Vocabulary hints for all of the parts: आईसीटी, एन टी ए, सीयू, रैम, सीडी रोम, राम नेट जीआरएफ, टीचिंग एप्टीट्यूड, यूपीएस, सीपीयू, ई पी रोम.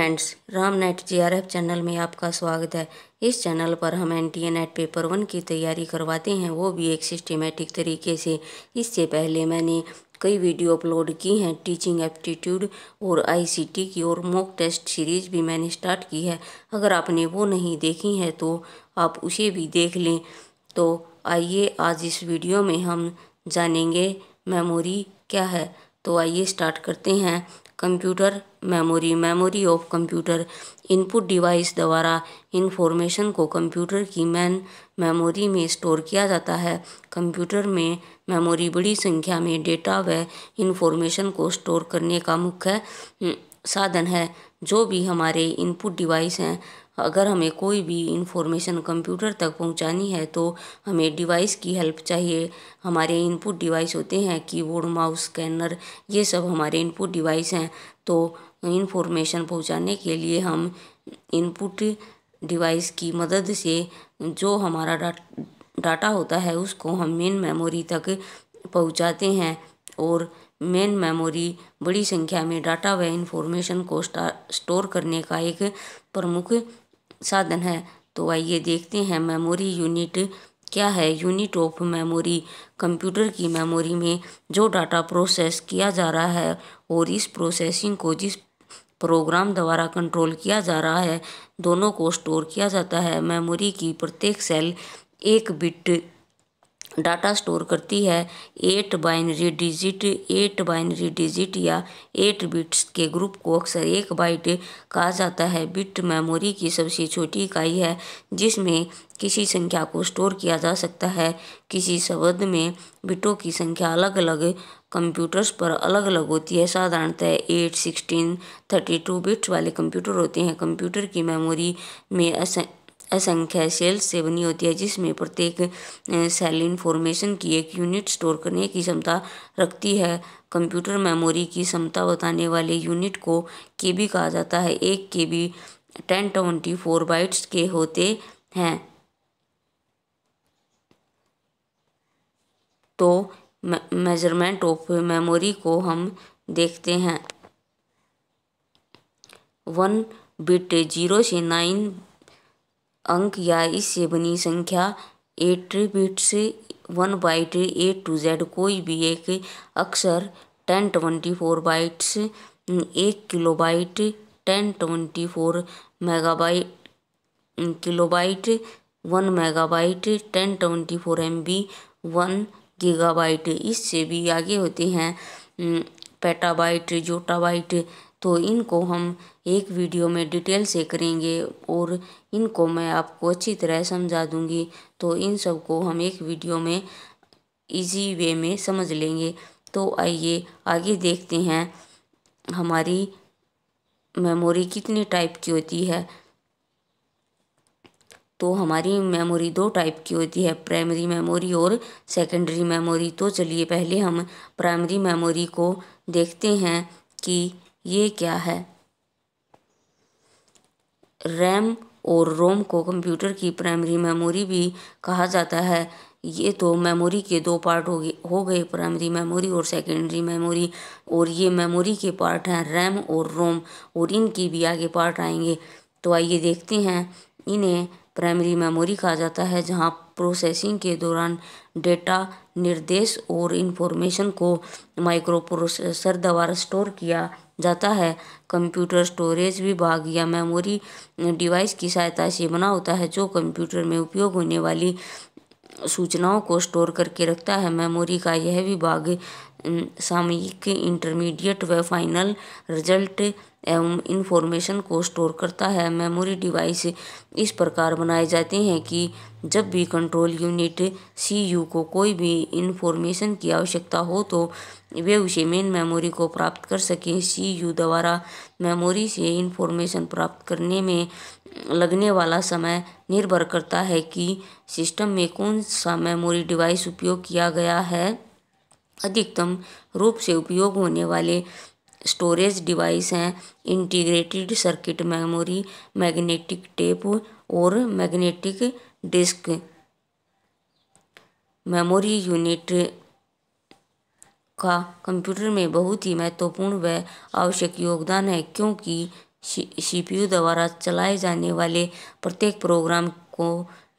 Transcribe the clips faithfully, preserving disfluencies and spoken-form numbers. Friends, राम नेट जीआरएफ channel में आपका स्वागत है। इस चैनल पर हम एन टी ए NET paper one की तैयारी करवाते हैं, वो भी एक सिस्टमेटिक तरीके से। इससे पहले मैंने कई वीडियो अपलोड की हैं, टीचिंग एप्टीट्यूड और आईसीटी की, और मॉक टेस्ट सीरीज़ भी मैंने स्टार्ट की है। अगर आपने वो नहीं देखी है तो आप उसे भी देख लें। तो आइए, आज इस वीडियो में हम जानेंगे मेमोरी क्या है। तो आइए स्टार्ट करते हैं। Computer memory, memory of computer, input device द्वारा इंफॉर्मेशन को कंप्यूटर की मेन मेमोरी में स्टोर किया जाता है। कंप्यूटर में मेमोरी बड़ी संख्या में डेटा व इंफॉर्मेशन को स्टोर करने का मुख्य साधन है। जो भी हमारे इनपुट डिवाइस हैं, अगर हमें कोई भी इंफॉर्मेशन कंप्यूटर तक पहुंचानी है तो हमें डिवाइस की हेल्प चाहिए। हमारे इनपुट डिवाइस होते हैं कीबोर्ड, माउस, स्कैनर, ये सब हमारे इनपुट डिवाइस हैं। तो इंफॉर्मेशन पहुंचाने के लिए हम इनपुट डिवाइस की मदद से जो हमारा डाटा डाटा होता है उसको हम मेन मेमोरी तक पहुँचाते हैं। और मेन मेमोरी बड़ी संख्या में डाटा व इंफॉर्मेशन को स्टोर करने का एक प्रमुख साधन है। तो आइए देखते हैं मेमोरी यूनिट क्या है। यूनिट ऑफ मेमोरी, कंप्यूटर की मेमोरी में जो डाटा प्रोसेस किया जा रहा है और इस प्रोसेसिंग को जिस प्रोग्राम द्वारा कंट्रोल किया जा रहा है, दोनों को स्टोर किया जाता है। मेमोरी की प्रत्येक सेल एक बिट डाटा स्टोर करती है। Eight binary digit eight binary digit या एट बिट्स के ग्रुप को अक्सर एक बाइट कहा जाता है। बिट मेमोरी की सबसे छोटी इकाई है जिसमें किसी संख्या को स्टोर किया जा सकता है। किसी शब्द में बिटों की संख्या अलग अलग कंप्यूटर्स पर अलग अलग होती है। साधारणतः eight, sixteen, thirty two bits वाले कंप्यूटर होते हैं। कंप्यूटर की मेमोरी में असं असंख्य सेल्स से बनी होती है, जिसमें प्रत्येक सेल इंफॉर्मेशन की एक यूनिट स्टोर करने की क्षमता रखती है। कंप्यूटर मेमोरी की क्षमता बताने वाले यूनिट को केबी कहा जाता है। एक KB ten twenty four bytes के होते हैं। तो मेजरमेंट ऑफ मेमोरी को हम देखते हैं। वन बिट, जीरो से नाइन अंक या इससे बनी संख्या, eight bits, one byte, A to Z कोई भी एक अक्षर, टेन ट्वेंटी फोर बाइट्स, एक kilobyte, ten twenty four megabyte kilobyte, one megabyte, ten twenty four M B, one gigabyte, इससे भी आगे होते हैं पेटाबाइट, जोटाबाइट। तो इनको हम एक वीडियो में डिटेल से करेंगे और इनको मैं आपको अच्छी तरह समझा दूंगी। तो इन सब को हम एक वीडियो में इजी वे में समझ लेंगे। तो आइए आगे देखते हैं हमारी मेमोरी कितने टाइप की होती है। तो हमारी मेमोरी दो टाइप की होती है, प्राइमरी मेमोरी और सेकेंडरी मेमोरी। तो चलिए पहले हम प्राइमरी मेमोरी को देखते हैं कि ये क्या है। रैम और रोम को कंप्यूटर की प्राइमरी मेमोरी भी कहा जाता है। ये तो मेमोरी के दो पार्ट हो गए हो गए प्राइमरी मेमोरी और सेकेंडरी मेमोरी, और ये मेमोरी के पार्ट हैं रैम और रोम, और इनकी भी आगे पार्ट आएंगे। तो आइए देखते हैं। इन्हें प्राइमरी मेमोरी कहा जाता है, जहाँ प्रोसेसिंग के दौरान डेटा, निर्देश और इंफॉर्मेशन को माइक्रोप्रोसेसर द्वारा स्टोर किया जाता है। कंप्यूटर स्टोरेज विभाग या मेमोरी डिवाइस की सहायता से बना होता है, जो कंप्यूटर में उपयोग होने वाली सूचनाओं को स्टोर करके रखता है। मेमोरी का यह विभाग सामयिक, इंटरमीडिएट व फाइनल रिजल्ट एवं इंफॉर्मेशन को स्टोर करता है। मेमोरी डिवाइस इस प्रकार बनाए जाते हैं कि जब भी कंट्रोल यूनिट सीयू को कोई भी इंफॉर्मेशन की आवश्यकता हो तो वे उसे मेन मेमोरी को प्राप्त कर सकें। सीयू द्वारा मेमोरी से इंफॉर्मेशन प्राप्त करने में लगने वाला समय निर्भर करता है कि सिस्टम में कौन सा मेमोरी डिवाइस उपयोग किया गया है। अधिकतम रूप से उपयोग होने वाले स्टोरेज डिवाइस हैं integrated circuit memory, magnetic tape और मैग्नेटिक डिस्क। मेमोरी यूनिट का कंप्यूटर में बहुत ही महत्वपूर्ण व आवश्यक योगदान है, क्योंकि सीपीयू द्वारा चलाए जाने वाले प्रत्येक प्रोग्राम को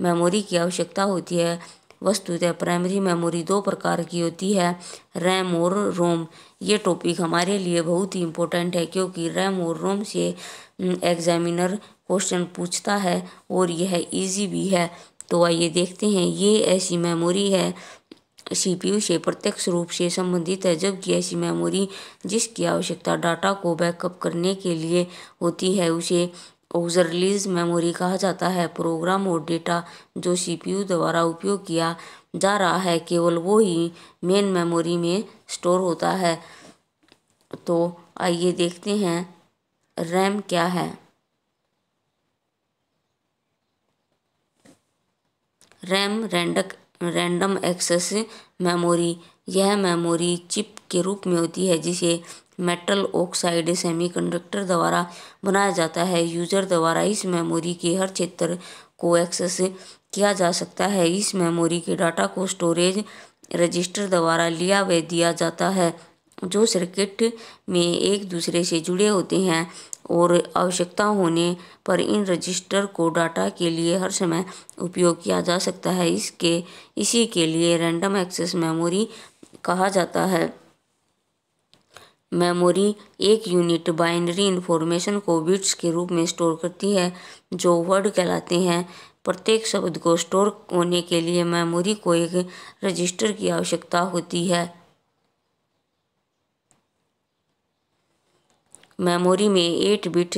मेमोरी की आवश्यकता होती है। वस्तुतः प्राइमरी मेमोरी दो प्रकार की होती है, रैम और रोम। ये टॉपिक हमारे लिए बहुत ही इम्पोर्टेंट है क्योंकि रैम और रोम से एग्जामिनर क्वेश्चन पूछता है और यह इजी भी है। तो आइए देखते हैं, ये ऐसी मेमोरी है सीपीयू से प्रत्यक्ष रूप से संबंधित है, जबकि ऐसी मेमोरी जिसकी आवश्यकता डाटा को बैकअप करने के लिए होती है उसे ऑक्सिलरीज मेमोरी कहा जाता है। प्रोग्राम और डेटा जो सीपीयू द्वारा उपयोग किया जा रहा है केवल वो ही मेन मेमोरी में स्टोर होता है। तो आइए देखते हैं रैम क्या है। रैम random random access memory, यह मेमोरी चिप के रूप में होती है जिसे मेटल ऑक्साइड सेमीकंडक्टर द्वारा बनाया जाता है। यूजर द्वारा इस मेमोरी के हर क्षेत्र को एक्सेस किया जा सकता है। इस मेमोरी के डाटा को स्टोरेज रजिस्टर द्वारा लिया व दिया जाता है जो सर्किट में एक दूसरे से जुड़े होते हैं और आवश्यकता होने पर इन रजिस्टर को डाटा के लिए हर समय उपयोग किया जा सकता है। इसके इसी के लिए रैंडम एक्सेस मेमोरी कहा जाता है। मेमोरी एक यूनिट बाइनरी इंफॉर्मेशन को बिट्स के रूप में स्टोर करती है जो वर्ड कहलाते हैं। प्रत्येक शब्द को स्टोर होने के लिए मेमोरी को एक रजिस्टर की आवश्यकता होती है। मेमोरी में एट बिट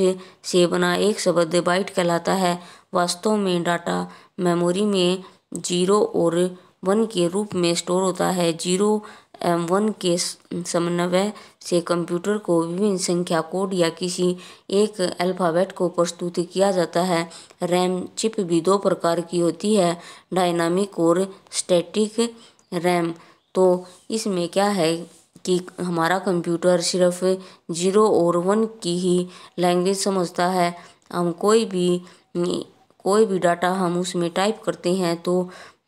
से बना एक शब्द बाइट कहलाता है। वास्तव में डाटा मेमोरी में जीरो और वन के रूप में स्टोर होता है। जीरो एवं वन के समन्वय से कंप्यूटर को विभिन्न संख्या कोड या किसी एक अल्फ़ाबेट को प्रस्तुत किया जाता है। रैम चिप भी दो प्रकार की होती है, डायनामिक और स्टैटिक रैम। तो इसमें क्या है कि हमारा कंप्यूटर सिर्फ जीरो और वन की ही लैंग्वेज समझता है। हम कोई भी कोई भी डाटा हम उसमें टाइप करते हैं तो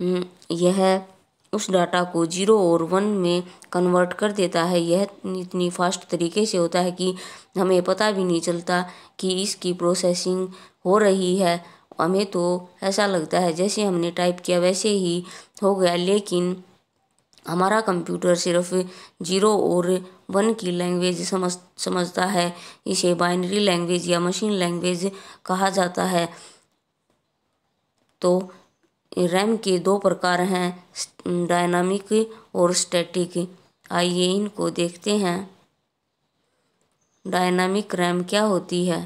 यह उस डाटा को जीरो और वन में कन्वर्ट कर देता है। यह इतनी फास्ट तरीके से होता है कि हमें पता भी नहीं चलता कि इसकी प्रोसेसिंग हो रही है। हमें तो ऐसा लगता है जैसे हमने टाइप किया वैसे ही हो गया, लेकिन हमारा कंप्यूटर सिर्फ जीरो और वन की लैंग्वेज समझ समझता है। इसे बाइनरी लैंग्वेज या मशीन लैंग्वेज कहा जाता है। तो रैम के दो प्रकार हैं, डायनामिक और स्टैटिक। आइए इनको देखते हैं। डायनामिक रैम क्या होती है?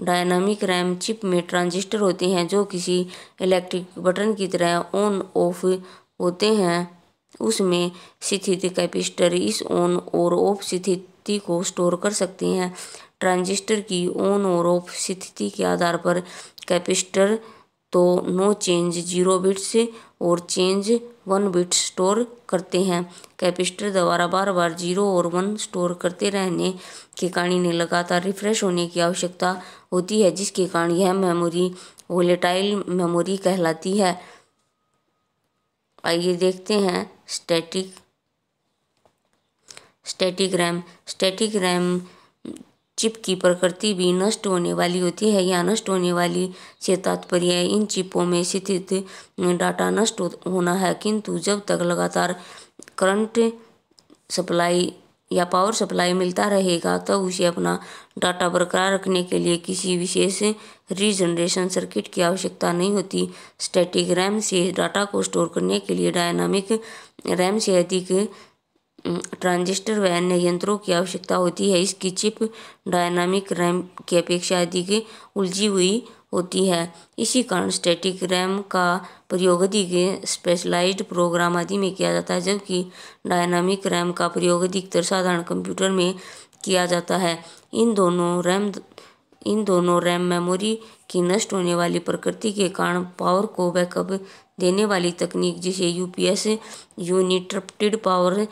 डायनामिक रैम चिप में ट्रांजिस्टर होते हैं जो किसी इलेक्ट्रिक बटन की तरह ऑन ऑफ होते हैं। उसमें स्थित कैपेसिटर इस ऑन और ऑफ स्थिति को स्टोर कर सकते हैं। ट्रांजिस्टर की ऑन और ऑफ स्थिति के आधार पर कैपेसिटर तो नो चेंज जीरो बिट्स और चेंज वन बिट्स स्टोर करते हैं। कैपेसिटर द्वारा बार बार जीरो और वन स्टोर करते रहने के कारण इन्हें लगातार रिफ्रेश होने की आवश्यकता होती है, जिसके कारण यह मेमोरी वोलेटाइल मेमोरी कहलाती है। आइए देखते हैं static static रैम। Static रैम chip की प्रकृति भी नष्ट होने वाली होती है या नष्ट होने वाली से तात्पर्य है इन चिपों में स्थित डाटा नष्ट होना है, किंतु जब तक लगातार करंट सप्लाई या पावर सप्लाई मिलता रहेगा तब तो उसे अपना डाटा बरकरार रखने के लिए किसी विशेष रीजनरेशन सर्किट की आवश्यकता नहीं होती। स्टैटिक रैम से डाटा को स्टोर करने के लिए डायनामिक रैम से अधिक ट्रांजिस्टर व अन्य यंत्रों की आवश्यकता होती है। इसकी चिप डायनामिक रैम की अपेक्षा अधिक उलझी हुई होती है। इसी कारण स्टैटिक रैम का प्रयोग अधिक स्पेशलाइज्ड प्रोग्राम आदि में किया जाता है, जबकि डायनामिक रैम का प्रयोग अधिकतर साधारण कंप्यूटर में किया जाता है। इन दोनों रैम इन दोनों रैम मेमोरी की नष्ट होने वाली प्रकृति के कारण पावर को बैकअप देने वाली तकनीक, जिसे यूपीएस यूनिटरप्टेड पावर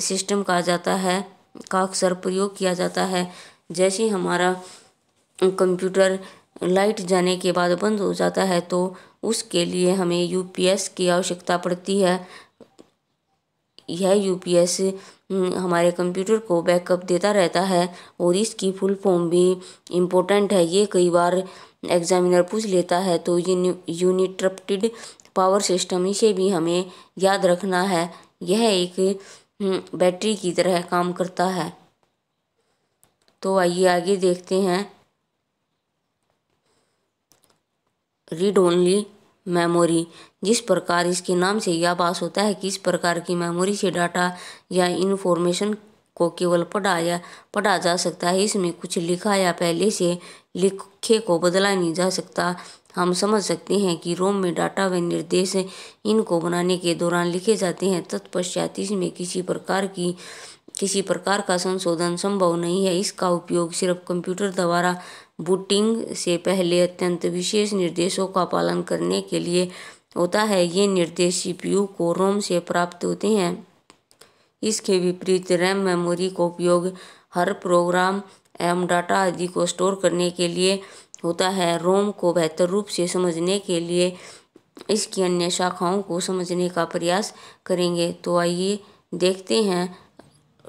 सिस्टम कहा जाता है, का अक्सर प्रयोग किया जाता है। जैसे हमारा कंप्यूटर लाइट जाने के बाद बंद हो जाता है तो उसके लिए हमें यूपीएस की आवश्यकता पड़ती है। यह यूपीएस हमारे कंप्यूटर को बैकअप देता रहता है और इसकी फुल फॉर्म भी इम्पोर्टेंट है। ये कई बार एग्जामिनर पूछ लेता है, तो यूनिटरप्टेड पावर सिस्टम, इसे भी हमें याद रखना है। यह एक बैटरी की तरह काम करता है। तो आइए आगे देखते हैं। रीड ओनली मेमोरी, जिस प्रकार इसके नाम से यह आभास होता है कि इस प्रकार की मेमोरी से डाटा या इन्फॉर्मेशन को केवल पढ़ा या पढ़ा जा सकता है। इसमें कुछ लिखा या पहले से लिखे को बदला नहीं जा सकता। हम समझ सकते हैं कि रोम में डाटा व निर्देश इनको बनाने के दौरान लिखे जाते हैं, तत्पश्चात इसमें किसी प्रकार की किसी प्रकार का संशोधन संभव नहीं है। इसका उपयोग सिर्फ कंप्यूटर द्वारा बूटिंग से पहले अत्यंत विशेष निर्देशों का पालन करने के लिए होता है। ये निर्देश सीपीयू को रोम से प्राप्त होते हैं। इसके विपरीत रैम मेमोरी का उपयोग हर प्रोग्राम एवं डाटा आदि को स्टोर करने के लिए होता है। रोम को बेहतर रूप से समझने के लिए इसकी अन्य शाखाओं को समझने का प्रयास करेंगे। तो आइए देखते हैं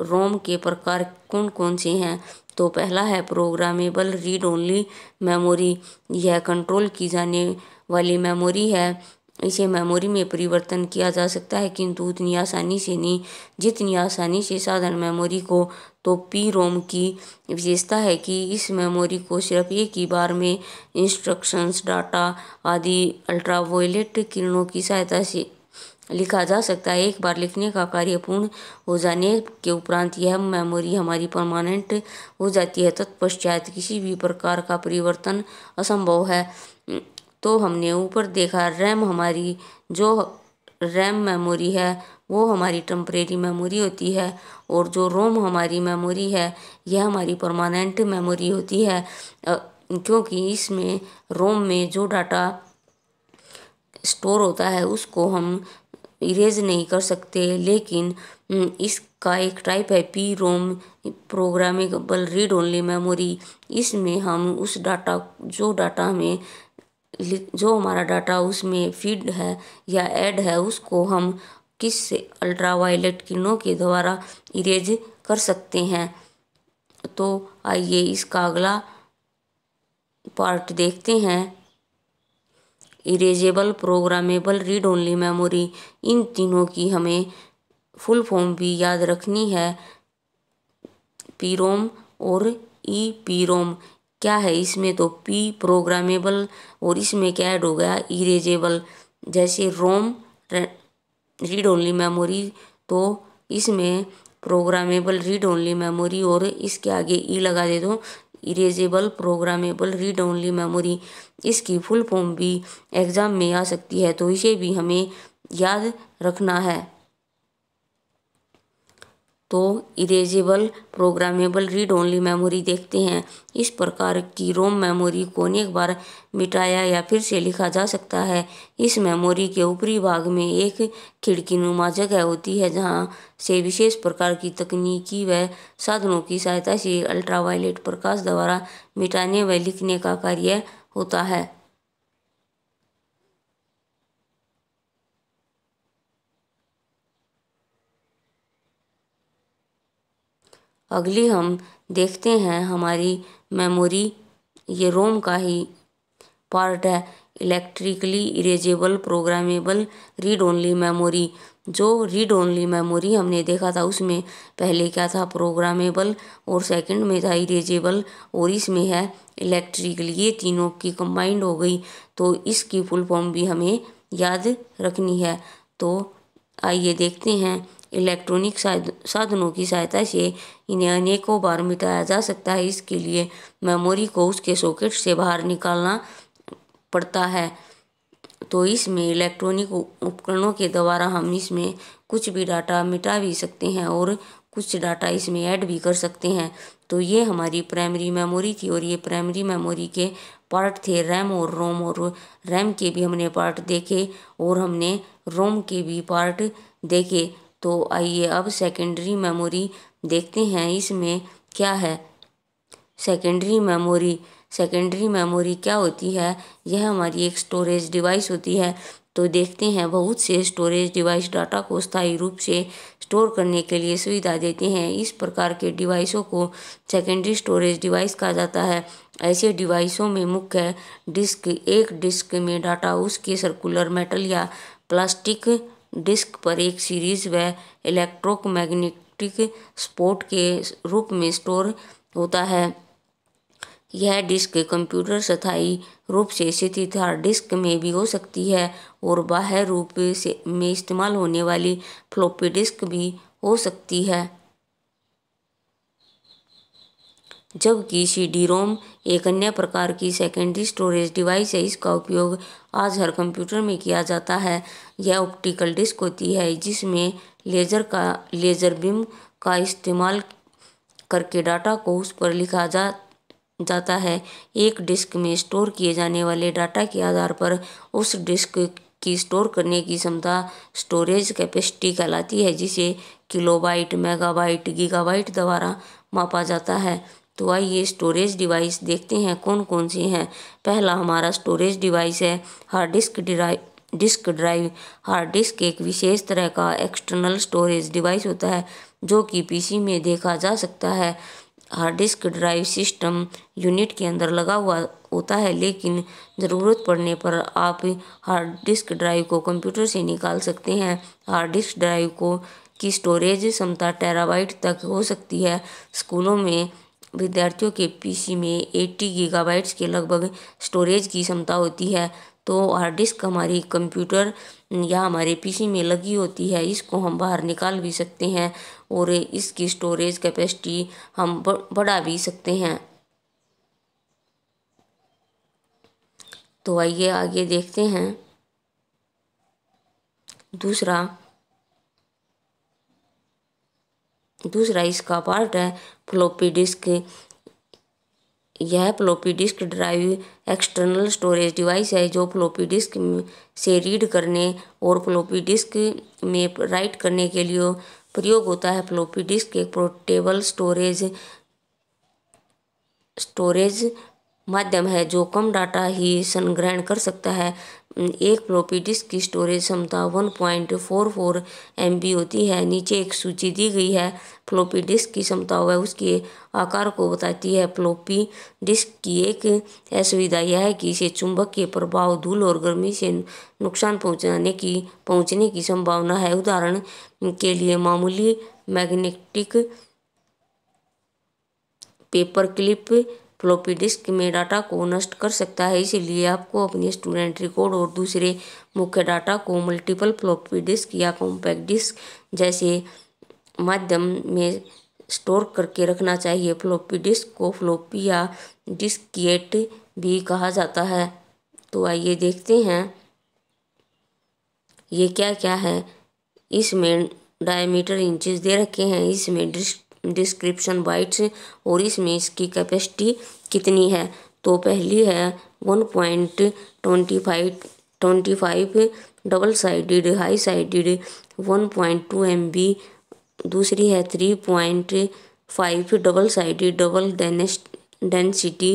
रोम के प्रकार कौन कौन से हैं। तो पहला है प्रोग्रामेबल रीड ओनली मेमोरी। यह कंट्रोल की जाने वाली मेमोरी है। इसे मेमोरी में परिवर्तन किया जा सकता है, किंतु उतनी आसानी से नहीं जितनी आसानी से साधारण मेमोरी को। तो पी रोम की विशेषता है कि इस मेमोरी को सिर्फ एक ही बार में इंस्ट्रक्शंस, डाटा आदि अल्ट्रावायलेट किरणों की सहायता से लिखा जा सकता है। एक बार लिखने का कार्य पूर्ण हो जाने के उपरांत यह मेमोरी हमारी परमानेंट हो जाती है। तत्पश्चात किसी भी प्रकार का परिवर्तन असंभव है। तो हमने ऊपर देखा रैम, हमारी जो रैम मेमोरी है वो हमारी टेम्परेरी मेमोरी होती है, और जो रोम हमारी मेमोरी है यह हमारी परमानेंट मेमोरी होती है, क्योंकि इसमें रोम में जो डाटा स्टोर होता है उसको हम इरेज नहीं कर सकते। लेकिन इसका एक टाइप है P ROM, programmable read only memory. इसमें हम उस डाटा जो डाटा में जो हमारा डाटा उसमें फीड है या ऐड है उसको हम किस अल्ट्रावायलेट किरणों के द्वारा इरेज कर सकते हैं। तो आइए इसका अगला पार्ट देखते हैं। Erasable programmable read only memory, इन तीनों की हमें फुल फॉर्म भी याद रखनी है। पी रोम और ई पी रोम क्या है इसमें? तो पी प्रोग्रामेबल और इसमें क्या ऐड हो गया? इरेजेबल। जैसे रोम रीड ओनली मेमोरी, तो इसमें प्रोग्रामेबल रीड ओनली मेमोरी और इसके आगे ई लगा दे दो, erasable programmable read only memory. इसकी फुल फॉर्म भी एग्ज़ाम में आ सकती है, तो इसे भी हमें याद रखना है। तो erasable programmable read only memory देखते हैं। इस प्रकार की रोम मेमोरी को अनेक बार मिटाया या फिर से लिखा जा सकता है। इस मेमोरी के ऊपरी भाग में एक खिड़की नुमा जगह होती है, जहां से विशेष प्रकार की तकनीकी व साधनों की सहायता से अल्ट्रावायलेट प्रकाश द्वारा मिटाने व लिखने का कार्य होता है। अगली हम देखते हैं हमारी मेमोरी, ये रोम का ही पार्ट है, electrically erasable programmable read only memory. जो रीड ओनली मेमोरी हमने देखा था उसमें पहले क्या था? प्रोग्रामेबल, और सेकंड में था इरेजेबल, और इसमें है इलेक्ट्रिकली। ये तीनों की कंबाइंड हो गई, तो इसकी फुल फॉर्म भी हमें याद रखनी है। तो आइए देखते हैं इलेक्ट्रॉनिक साधनों की सहायता से इन्हें अनेकों बार मिटाया जा सकता है। इसके लिए मेमोरी को उसके सॉकेट से बाहर निकालना पड़ता है। तो इसमें इलेक्ट्रॉनिक उपकरणों के द्वारा हम इसमें कुछ भी डाटा मिटा भी सकते हैं और कुछ डाटा इसमें ऐड भी कर सकते हैं। तो ये हमारी प्राइमरी मेमोरी थी, और ये प्राइमरी मेमोरी के पार्ट थे रैम और रोम, और रैम के भी हमने पार्ट देखे और हमने रोम के भी पार्ट देखे। तो आइए अब सेकेंडरी मेमोरी देखते हैं। इसमें क्या है सेकेंडरी मेमोरी? सेकेंडरी मेमोरी क्या होती है? यह हमारी एक स्टोरेज डिवाइस होती है। तो देखते हैं बहुत से स्टोरेज डिवाइस डाटा को स्थायी रूप से स्टोर करने के लिए सुविधा देते हैं। इस प्रकार के डिवाइसों को सेकेंडरी स्टोरेज डिवाइस कहा जाता है। ऐसे डिवाइसों में मुख्य डिस्क, एक डिस्क में डाटा उसके सर्कुलर मेटल या प्लास्टिक डिस्क पर एक सीरीज व इलेक्ट्रोमैग्नेटिक सपोर्ट के रूप में स्टोर होता है। यह डिस्क कंप्यूटर स्थायी रूप से स्थित हार्ड डिस्क में भी हो सकती है और बाह्य रूप से में इस्तेमाल होने वाली फ्लॉपी डिस्क भी हो सकती है, जबकि सीडी रोम एक अन्य प्रकार की सेकेंडरी स्टोरेज डिवाइस है। इसका उपयोग आज हर कंप्यूटर में किया जाता है। यह ऑप्टिकल डिस्क होती है जिसमें लेजर का लेजर बीम का इस्तेमाल करके डाटा को उस पर लिखा जा जाता है। एक डिस्क में स्टोर किए जाने वाले डाटा के आधार पर उस डिस्क की स्टोर करने की क्षमता स्टोरेज कैपेसिटी कहलाती है, जिसे किलोबाइट, मेगाबाइट, गीगाबाइट द्वारा मापा जाता है। तो आइए स्टोरेज डिवाइस देखते हैं कौन कौन से हैं। पहला हमारा स्टोरेज डिवाइस है hard disk drive disk drive hard disk एक विशेष तरह का एक्सटर्नल स्टोरेज डिवाइस होता है जो कि पीसी में देखा जा सकता है। Hard disk drive system unit के अंदर लगा हुआ होता है, लेकिन ज़रूरत पड़ने पर आप हार्ड डिस्क ड्राइव को कंप्यूटर से निकाल सकते हैं। हार्ड डिस्क ड्राइव को की स्टोरेज क्षमता टेराबाइट तक हो सकती है। स्कूलों में विद्यार्थियों के पीसी में अस्सी गीगाबाइट्स के लगभग स्टोरेज की क्षमता होती है। तो हार्ड डिस्क हमारी कंप्यूटर या हमारे पीसी में लगी होती है, इसको हम बाहर निकाल भी सकते हैं और इसकी स्टोरेज कैपेसिटी हम बढ़ा भी सकते हैं। तो आइए आगे देखते हैं। दूसरा दूसरा इसका पार्ट है फ्लॉपी डिस्क। यह floppy disk drive external storage device है जो फ्लॉपी डिस्क से रीड करने और फ्लॉपी डिस्क में राइट करने के लिए प्रयोग होता है। फ्लॉपी डिस्क एक पोर्टेबल स्टोरेज स्टोरेज माध्यम है जो कम डाटा ही संग्रहण कर सकता है। एक फ्लॉपी डिस्क की स्टोरेज क्षमता one point four four MB होती है। नीचे एक सूची दी गई है फ्लॉपी डिस्क की क्षमता व उसके आकार को बताती है। फ्लॉपी डिस्क की एक असुविधा यह है कि इसे चुंबक के प्रभाव, धूल और गर्मी से नुकसान पहुंचाने की पहुंचने की संभावना है। उदाहरण के लिए मामूली magnetic paper clip floppy disk में डाटा को नष्ट कर सकता है। इसीलिए आपको अपने स्टूडेंट रिकॉर्ड और दूसरे मुख्य डाटा को मल्टीपल फ्लॉपी डिस्क या कॉम्पैक्ट डिस्क जैसे माध्यम में स्टोर करके रखना चाहिए। फ्लॉपी डिस्क को फ्लॉपी या डिस्केट भी कहा जाता है। तो आइए देखते हैं ये क्या क्या है। इसमें डायमीटर इंचेस दे रखे हैं, इसमें डिस्क डिस्क्रिप्शन बाइट्स और इसमें इसकी कैपेसिटी कितनी है। तो पहली है one point twenty five twenty five double sided high sided one point two M B. दूसरी है three point five double sided double density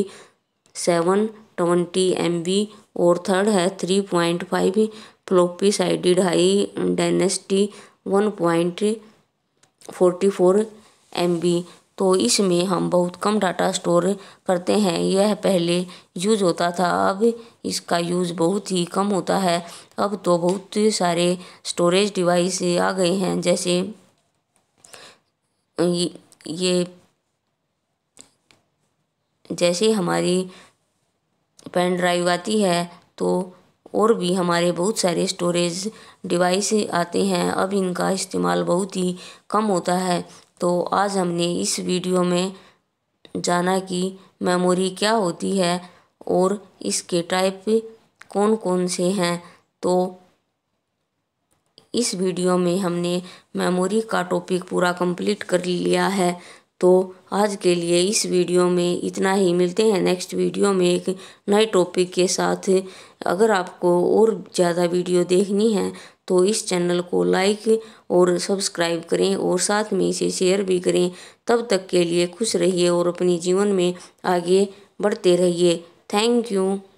seven twenty M B. और थर्ड है three point five floppy sided high density one point forty four MB. तो इसमें हम बहुत कम data store करते हैं। यह पहले यूज होता था, अब इसका यूज़ बहुत ही कम होता है। अब तो बहुत सारे स्टोरेज डिवाइस आ गए हैं, जैसे ये जैसे हमारी पेन ड्राइव आती है तो और भी हमारे बहुत सारे स्टोरेज डिवाइस आते हैं। अब इनका इस्तेमाल बहुत ही कम होता है। तो आज हमने इस वीडियो में जाना कि मेमोरी क्या होती है और इसके टाइप कौन कौन से हैं। तो इस वीडियो में हमने मेमोरी का टॉपिक पूरा कंप्लीट कर लिया है। तो आज के लिए इस वीडियो में इतना ही। मिलते हैं नेक्स्ट वीडियो में एक नए टॉपिक के साथ। अगर आपको और ज़्यादा वीडियो देखनी है तो इस चैनल को लाइक और सब्सक्राइब करें और साथ में इसे शेयर भी करें। तब तक के लिए खुश रहिए और अपने जीवन में आगे बढ़ते रहिए। Thank you.